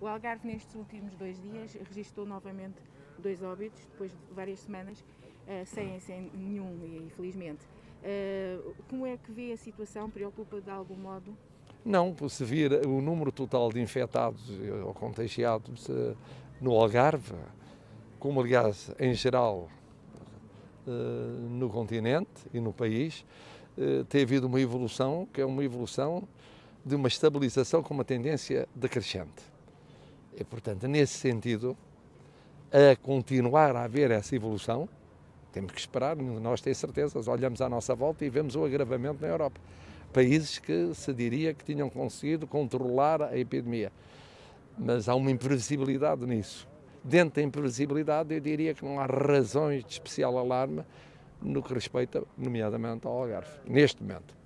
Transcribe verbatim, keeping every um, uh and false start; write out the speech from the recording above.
O Algarve, nestes últimos dois dias, registrou novamente dois óbitos, depois de várias semanas, uh, sem, sem nenhum, infelizmente. Uh, como é que vê a situação? Preocupa de algum modo? Não, se vir o número total de infectados ou contagiados uh, no Algarve, como aliás em geral uh, no continente e no país, uh, tem havido uma evolução, que é uma evolução de uma estabilização com uma tendência decrescente. E, portanto, nesse sentido, a continuar a haver essa evolução, temos que esperar, nós temos certezas, olhamos à nossa volta e vemos o agravamento na Europa. Países que se diria que tinham conseguido controlar a epidemia. Mas há uma imprevisibilidade nisso. Dentro da imprevisibilidade, eu diria que não há razões de especial alarme no que respeita, nomeadamente, ao Algarve, neste momento.